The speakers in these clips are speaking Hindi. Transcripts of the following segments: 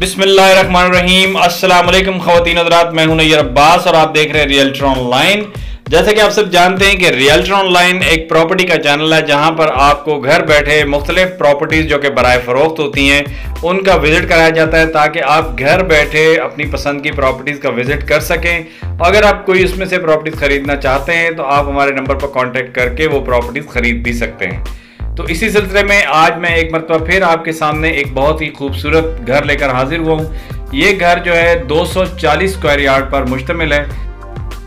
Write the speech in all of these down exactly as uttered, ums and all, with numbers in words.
बिस्मिल्लाहिर्रहमानिर्रहीम। अस्सलाम वालेकुम ख़वातीन हज़रात, मैं हूं नज़ीर अब्बास और आप देख रहे हैं रियल्ट्रॉन ऑनलाइन। जैसे कि आप सब जानते हैं कि रियल्ट्रॉन ऑनलाइन एक प्रॉपर्टी का चैनल है जहां पर आपको घर बैठे मुख्तलिफ प्रॉपर्टीज़ जो कि बराए फ़रोख्त होती हैं उनका विज़िट कराया जाता है ताकि आप घर बैठे अपनी पसंद की प्रॉपर्टीज़ का विज़िट कर सकें। अगर आप कोई उसमें से प्रॉपर्टीज़ ख़रीदना चाहते हैं तो आप हमारे नंबर पर कॉन्टैक्ट करके वो प्रॉपर्टीज़ ख़रीद भी सकते हैं। तो इसी सिलसिले में आज मैं एक मरतबा फिर आपके सामने एक बहुत ही खूबसूरत घर लेकर हाजिर हुआ हूँ। ये घर जो है दो सौ चालीस स्क्वायर यार्ड पर मुश्तमिल है।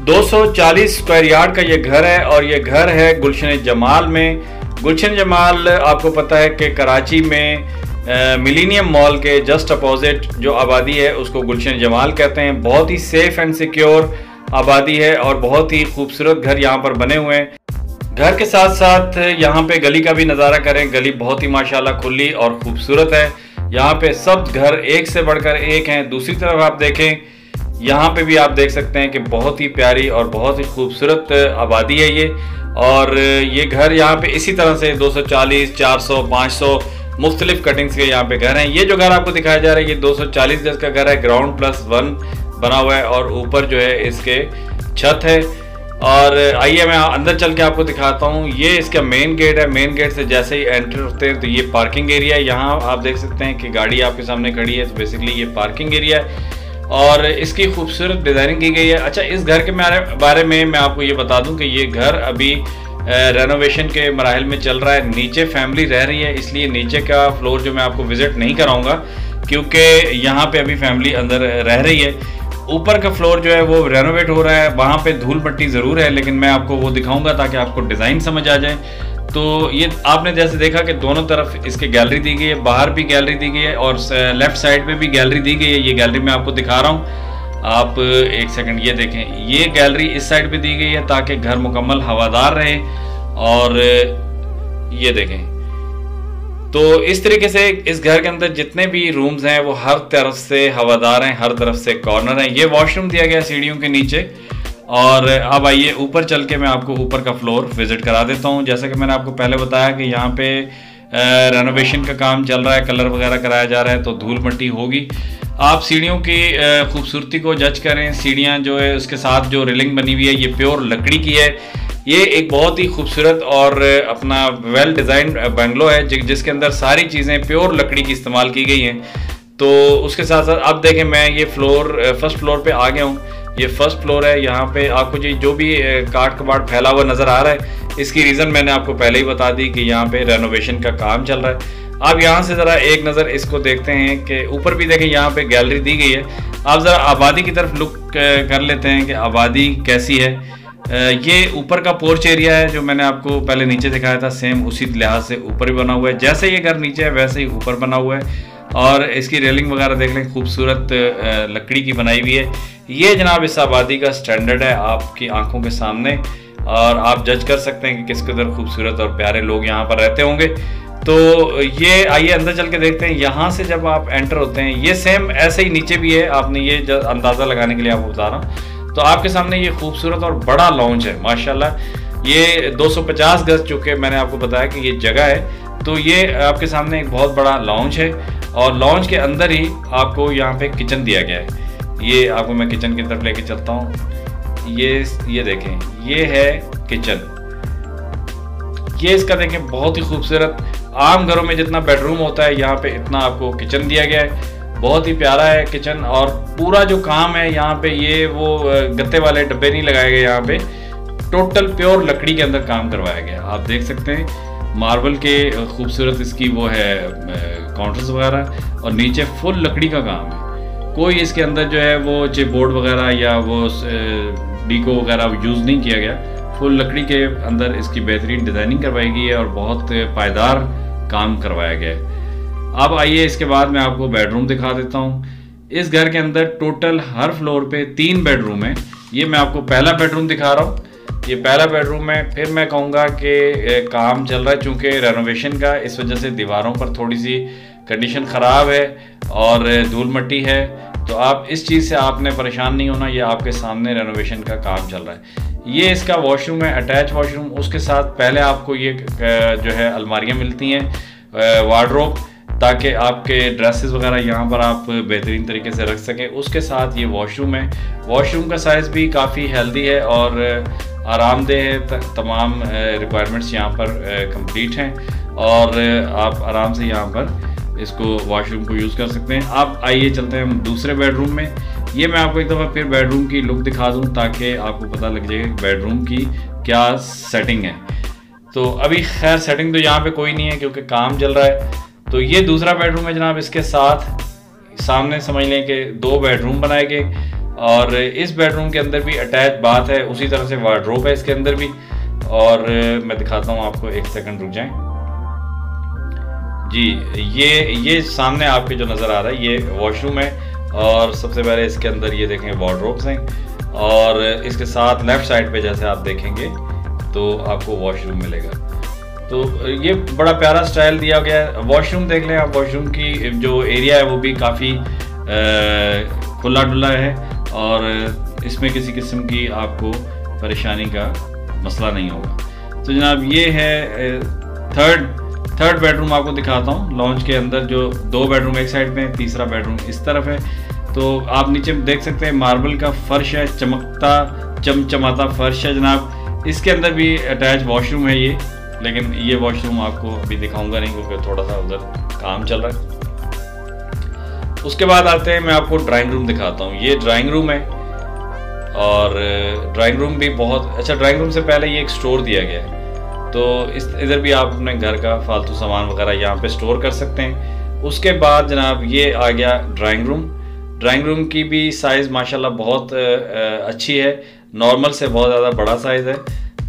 दो सौ चालीस स्क्वायर यार्ड का ये घर है और ये घर है गुलशन जमाल में। गुलशन जमाल आपको पता है कि कराची में मिलीनियम मॉल के जस्ट अपोजिट जो आबादी है उसको गुलशन जमाल कहते हैं। बहुत ही सेफ़ एंड सिक्योर आबादी है और बहुत ही खूबसूरत घर यहाँ पर बने हुए हैं। घर के साथ साथ यहाँ पे गली का भी नज़ारा करें, गली बहुत ही माशाल्लाह खुली और खूबसूरत है। यहाँ पे सब घर एक से बढ़कर एक हैं। दूसरी तरफ आप देखें, यहाँ पे भी आप देख सकते हैं कि बहुत ही प्यारी और बहुत ही खूबसूरत आबादी है ये। और ये घर यहाँ पे इसी तरह से दो सौ चालीस, चार सौ, पाँच सौ मुख्तलिफ कटिंग्स के यहाँ पे घर हैं। ये जो घर आपको दिखाया जा रहा है ये दो सौ चालीस गज का घर है, ग्राउंड प्लस वन बना हुआ है और ऊपर जो है इसके छत है। और आइए मैं अंदर चल के आपको दिखाता हूँ। ये इसका मेन गेट है। मेन गेट से जैसे ही एंटर होते हैं तो ये पार्किंग एरिया है। यहाँ आप देख सकते हैं कि गाड़ी आपके सामने खड़ी है, तो बेसिकली ये पार्किंग एरिया है और इसकी खूबसूरत डिज़ाइनिंग की गई है। अच्छा, इस घर के बारे में मैं आपको ये बता दूँ कि ये घर अभी रेनोवेशन के मराहल में चल रहा है। नीचे फैमिली रह रही है, इसलिए नीचे का फ्लोर जो मैं आपको विज़िट नहीं कराऊँगा क्योंकि यहाँ पर अभी फैमिली अंदर रह रही है। ऊपर का फ्लोर जो है वो रेनोवेट हो रहा है, वहाँ पे धूल मट्टी ज़रूर है लेकिन मैं आपको वो दिखाऊंगा ताकि आपको डिज़ाइन समझ आ जाए। तो ये आपने जैसे देखा कि दोनों तरफ इसके गैलरी दी गई है, बाहर भी गैलरी दी गई है और लेफ़्ट साइड पे भी गैलरी दी गई है। ये गैलरी मैं आपको दिखा रहा हूँ, आप एक सेकेंड, ये देखें, ये गैलरी इस साइड पर दी गई है ताकि घर मुकम्मल हवादार रहे। और ये देखें, तो इस तरीके से इस घर के अंदर जितने भी रूम्स हैं वो हर तरफ से हवादार हैं, हर तरफ से कॉर्नर हैं। ये वॉशरूम दिया गया सीढ़ियों के नीचे। और अब आइए ऊपर चल के मैं आपको ऊपर का फ्लोर विज़िट करा देता हूँ। जैसा कि मैंने आपको पहले बताया कि यहाँ पे रेनोवेशन का काम चल रहा है, कलर वगैरह कराया जा रहा है तो धूल मट्टी होगी। आप सीढ़ियों की खूबसूरती को जज करें। सीढ़ियाँ जो है उसके साथ जो रेलिंग बनी हुई है ये प्योर लकड़ी की है। ये एक बहुत ही खूबसूरत और अपना वेल डिज़ाइन बंगलो है जि जिसके अंदर सारी चीज़ें प्योर लकड़ी की इस्तेमाल की गई हैं। तो उसके साथ साथ आप देखें, मैं ये फ्लोर फर्स्ट फ्लोर पे आ गया हूँ। ये फर्स्ट फ्लोर है। यहाँ पे आपको जी जो भी काट कबाट फैला हुआ नज़र आ रहा है इसकी रीज़न मैंने आपको पहले ही बता दी कि यहाँ पे रेनोवेशन का काम चल रहा है। आप यहाँ से ज़रा एक नज़र इसको देखते हैं कि ऊपर भी देखें, यहाँ पे गैलरी दी गई है। आप ज़रा आबादी की तरफ लुक कर लेते हैं कि आबादी कैसी है। ये ऊपर का पोर्च एरिया है जो मैंने आपको पहले नीचे दिखाया था, सेम उसी लिहाज से ऊपर भी बना हुआ है। जैसे ये घर नीचे है वैसे ही ऊपर बना हुआ है और इसकी रेलिंग वगैरह देख लें, खूबसूरत लकड़ी की बनाई हुई है। ये जनाब इस आबादी का स्टैंडर्ड है आपकी आंखों के सामने और आप जज कर सकते हैं कि किस कदर खूबसूरत और प्यारे लोग यहाँ पर रहते होंगे। तो ये आइए अंदर चल के देखते हैं। यहाँ से जब आप एंटर होते हैं, ये सेम ऐसे ही नीचे भी है। आपने ये अंदाज़ा लगाने के लिए आपको बता रहा हूँ। तो आपके सामने ये खूबसूरत और बड़ा लॉन्ज है माशाल्लाह। ये दो सौ पचास गज चूँकि मैंने आपको बताया कि ये जगह है तो ये आपके सामने एक बहुत बड़ा लॉन्ज है और लॉन्ज के अंदर ही आपको यहाँ पे किचन दिया गया है। ये आपको मैं किचन की तरफ लेके चलता हूँ। ये ये देखें, ये है किचन। ये इसका देखें बहुत ही खूबसूरत, आम घरों में जितना बेडरूम होता है यहाँ पे इतना आपको किचन दिया गया है। बहुत ही प्यारा है किचन और पूरा जो काम है यहाँ पे, ये वो गत्ते वाले डब्बे नहीं लगाए गए, यहाँ पे टोटल प्योर लकड़ी के अंदर काम करवाया गया। आप देख सकते हैं मार्बल के खूबसूरत इसकी वो है काउंटर्स वगैरह और नीचे फुल लकड़ी का काम है। कोई इसके अंदर जो है वो चिपबोर्ड वगैरह या वो डीको वगैरह यूज़ नहीं किया गया, फुल लकड़ी के अंदर इसकी बेहतरीन डिज़ाइनिंग करवाई गई है और बहुत पायदार काम करवाया गया है। अब आइए इसके बाद मैं आपको बेडरूम दिखा देता हूँ। इस घर के अंदर टोटल हर फ्लोर पे तीन बेडरूम है। ये मैं आपको पहला बेडरूम दिखा रहा हूँ, ये पहला बेडरूम है। फिर मैं कहूँगा कि काम चल रहा है चूँकि रेनोवेशन का, इस वजह से दीवारों पर थोड़ी सी कंडीशन ख़राब है और धूल मट्टी है, तो आप इस चीज़ से आपने परेशान नहीं होना। ये आपके सामने रेनोवेशन का काम चल रहा है। ये इसका वॉशरूम है, अटैच वॉशरूम। उसके साथ पहले आपको ये जो है अलमारियाँ मिलती हैं, वार्डरोब, ताकि आपके ड्रेसेस वगैरह यहाँ पर आप बेहतरीन तरीके से रख सकें। उसके साथ ये वॉशरूम है, वॉशरूम का साइज़ भी काफ़ी हेल्दी है और आरामदेह है। तमाम रिक्वायरमेंट्स यहाँ पर कंप्लीट हैं और आप आराम से यहाँ पर इसको वॉशरूम को यूज़ कर सकते हैं। आप आइए चलते हैं हम दूसरे बेडरूम में। ये मैं आपको एक दफ़ा फिर बेडरूम की लुक दिखा दूँ ताकि आपको पता लग जाए बेडरूम की क्या सेटिंग है। तो अभी खैर सेटिंग तो यहाँ पे कोई नहीं है क्योंकि काम चल रहा है। तो ये दूसरा बेडरूम है जनाब। इसके साथ सामने समझ लें कि दो बेडरूम बनाए गए और इस बेडरूम के अंदर भी अटैच बाथ है, उसी तरह से वार्डरोब है इसके अंदर भी। और मैं दिखाता हूँ आपको, एक सेकंड रुक जाएं जी। ये ये सामने आपके जो नज़र आ रहा है ये वॉशरूम है और सबसे पहले इसके अंदर ये देखें वार्डरोब्स हैं और इसके साथ लेफ़्ट साइड पे जैसे आप देखेंगे तो आपको वॉशरूम मिलेगा। तो ये बड़ा प्यारा स्टाइल दिया गया है। वॉशरूम देख लें आप, वॉशरूम की जो एरिया है वो भी काफ़ी खुला डुला है और इसमें किसी किस्म की आपको परेशानी का मसला नहीं होगा। तो जनाब ये है थर्ड थर्ड बेडरूम आपको दिखाता हूँ। लॉन्च के अंदर जो दो बेडरूम एक साइड में, तीसरा बेडरूम इस तरफ है। तो आप नीचे देख सकते हैं मार्बल का फर्श है, चमकता चमचमाता फर्श है जनाब। इसके अंदर भी अटैच वॉशरूम है ये, लेकिन ये वॉशरूम आपको अभी दिखाऊंगा नहीं क्योंकि थोड़ा सा उधर काम चल रहा है। उसके बाद आते हैं, मैं आपको ड्राइंग रूम दिखाता हूँ। ये ड्राइंग रूम है और ड्राइंग रूम भी बहुत अच्छा। ड्राइंग रूम से पहले ये एक स्टोर दिया गया है तो इस इधर भी आप अपने घर का फालतू सामान वगैरह यहाँ पे स्टोर कर सकते हैं। उसके बाद जनाब ये आ गया ड्राइंग रूम। ड्राइंग रूम की भी साइज़ माशाल्लाह बहुत अच्छी है, नॉर्मल से बहुत ज़्यादा बड़ा साइज़ है।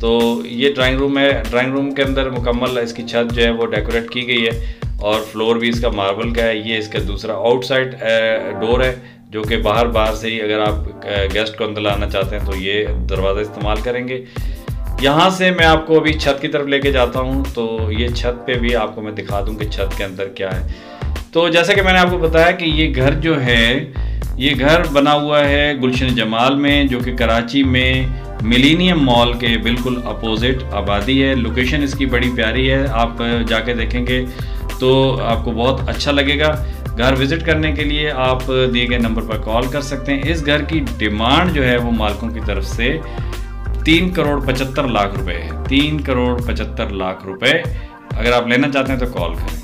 तो ये ड्राइंग रूम है। ड्राइंग रूम के अंदर मुकम्मल इसकी छत जो है वो डेकोरेट की गई है और फ्लोर भी इसका मार्बल का है। ये इसका दूसरा आउटसाइड डोर है जो कि बाहर बाहर से ही अगर आप गेस्ट को अंदर लाना चाहते हैं तो ये दरवाज़ा इस्तेमाल करेंगे। यहाँ से मैं आपको अभी छत की तरफ लेके जाता हूँ। तो ये छत पे भी आपको मैं दिखा दूँ कि छत के अंदर क्या है। तो जैसा कि मैंने आपको बताया कि ये घर जो है ये घर बना हुआ है गुलशन जमाल में, जो कि कराची में मिलीनियम मॉल के बिल्कुल अपोजिट आबादी है। लोकेशन इसकी बड़ी प्यारी है, आप जाके देखेंगे तो आपको बहुत अच्छा लगेगा। घर विज़िट करने के लिए आप दिए गए नंबर पर कॉल कर सकते हैं। इस घर की डिमांड जो है वो मालिकों की तरफ से तीन करोड़ पचहत्तर लाख रुपए है। तीन करोड़ पचहत्तर लाख रुपए। अगर आप लेना चाहते हैं तो कॉल करें।